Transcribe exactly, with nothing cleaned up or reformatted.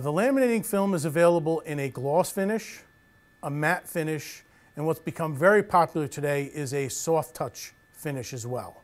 The laminating film is available in a gloss finish, a matte finish, and what's become very popular today is a soft touch finish as well.